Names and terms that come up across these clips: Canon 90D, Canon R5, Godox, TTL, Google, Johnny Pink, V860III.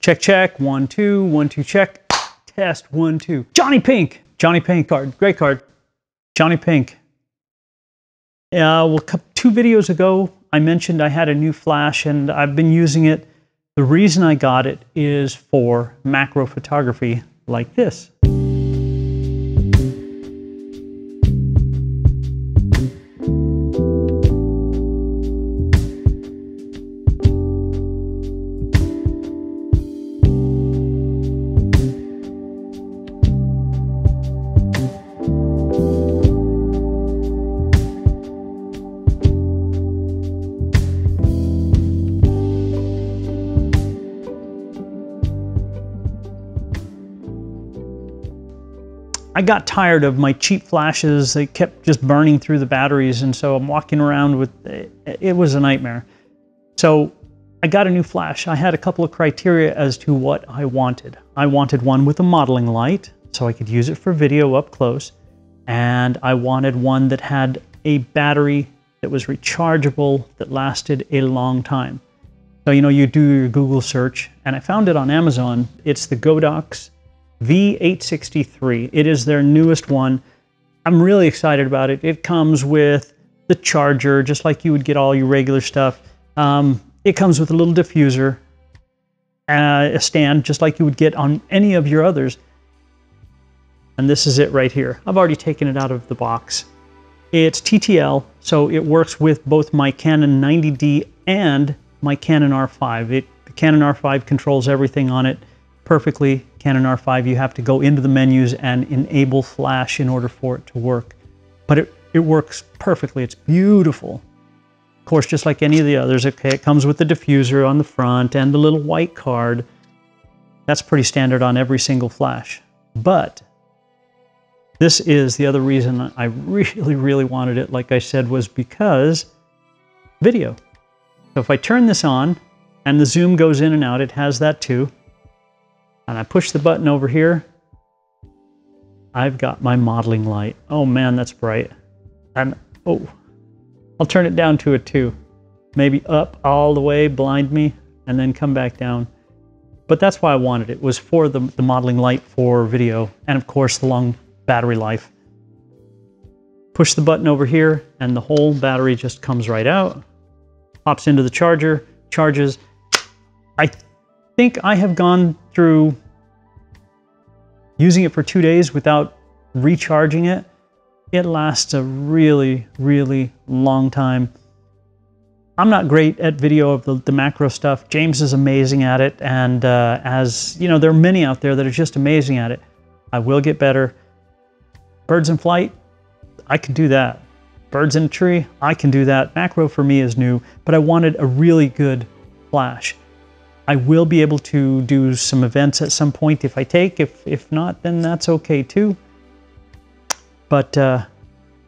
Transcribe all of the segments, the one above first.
Check, check, 1, 2, 1, 2, check, test, 1, 2. Johnny Pink card, great card. Johnny Pink. Well, 2 videos ago, I mentioned I had a new flash and I've been using it. The reason I got it is for macro photography like this. I got tired of my cheap flashes. They kept just burning through the batteries, and so I'm walking around with it was a nightmare. So I got a new flash. I had a couple of criteria as to what I wanted. I wanted one with a modeling light so I could use it for video up close, and I wanted one that had a battery that was rechargeable that lasted a long time. So, you know, you do your Google search, and I found it on Amazon. It's the Godox V860III. It is their newest one. I'm really excited about it. It comes with the charger, just like you would get all your regular stuff. It comes with a little diffuser, a stand, just like you would get on any of your others. And this is it right here. I've already taken it out of the box. It's TTL, so it works with both my Canon 90D and my Canon R5. The Canon R5 controls everything on it perfectly. Canon R5, you have to go into the menus and enable flash in order for it to work. But it works perfectly. It's beautiful. Of course, just like any of the others, it comes with the diffuser on the front and the little white card. That's pretty standard on every single flash. But this is the other reason I really, really wanted it, like I said, was because video. So if I turn this on and the zoom goes in and out, it has that too. And I push the button over here, I've got my modeling light. Oh man, that's bright. And oh, I'll turn it down to a 2. Maybe up all the way, blind me, and then come back down. But that's why I wanted it, was for the modeling light for video, and of course the long battery life. Push the button over here, and the whole battery just comes right out, pops into the charger, charges. I think I have gone through using it for 2 days without recharging it. It lasts a really, really long time. I'm not great at video of the macro stuff. James is amazing at it, and as you know, there are many out there that are just amazing at it. I will get better. Birds in flight, I can do that. Birds in a tree, I can do that. Macro for me is new, but I wanted a really good flash. I will be able to do some events at some point if I take. If not, then that's okay too. But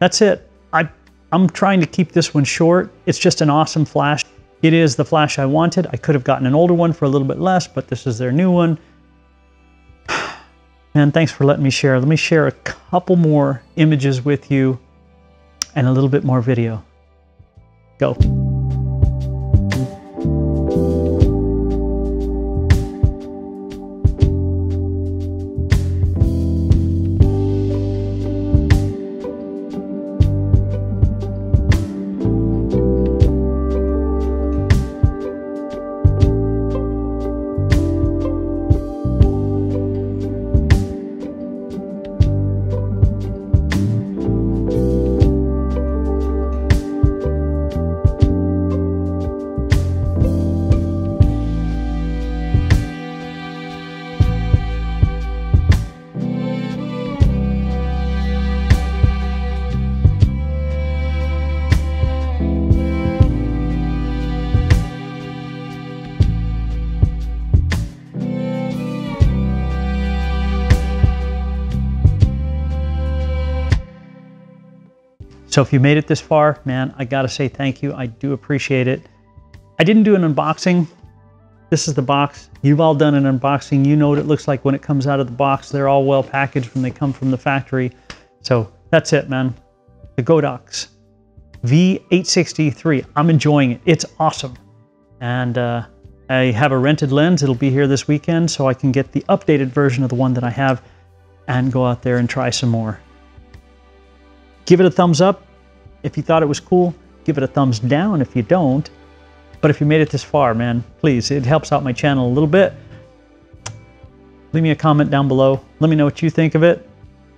that's it. I'm trying to keep this one short. It's just an awesome flash. It is the flash I wanted. I could have gotten an older one for a little bit less, but this is their new one. Man, thanks for letting me share. Let me share a couple more images with you and a little bit more video. Go. So if you made it this far, man, I gotta say thank you. I do appreciate it. I didn't do an unboxing. This is the box. You've all done an unboxing. You know what it looks like when it comes out of the box. They're all well packaged when they come from the factory. So that's it, man. The Godox V860III. I'm enjoying it. It's awesome. And I have a rented lens. It'll be here this weekend, so I can get the updated version of the one that I have and go out there and try some more. Give it a thumbs up if you thought it was cool. Give it a thumbs down if you don't. But if you made it this far, man, please, it helps out my channel a little bit. Leave me a comment down below. Let me know what you think of it.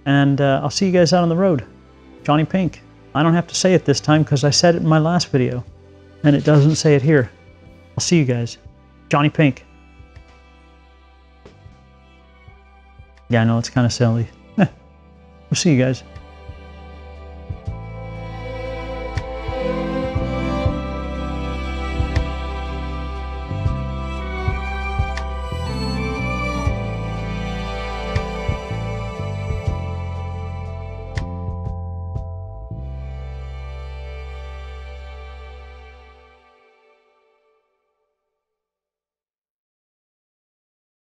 And I'll see you guys out on the road. Johnny Pink. I don't have to say it this time because I said it in my last video. And it doesn't say it here. I'll see you guys. Johnny Pink. Yeah, I know it's kind of silly. We'll see you guys.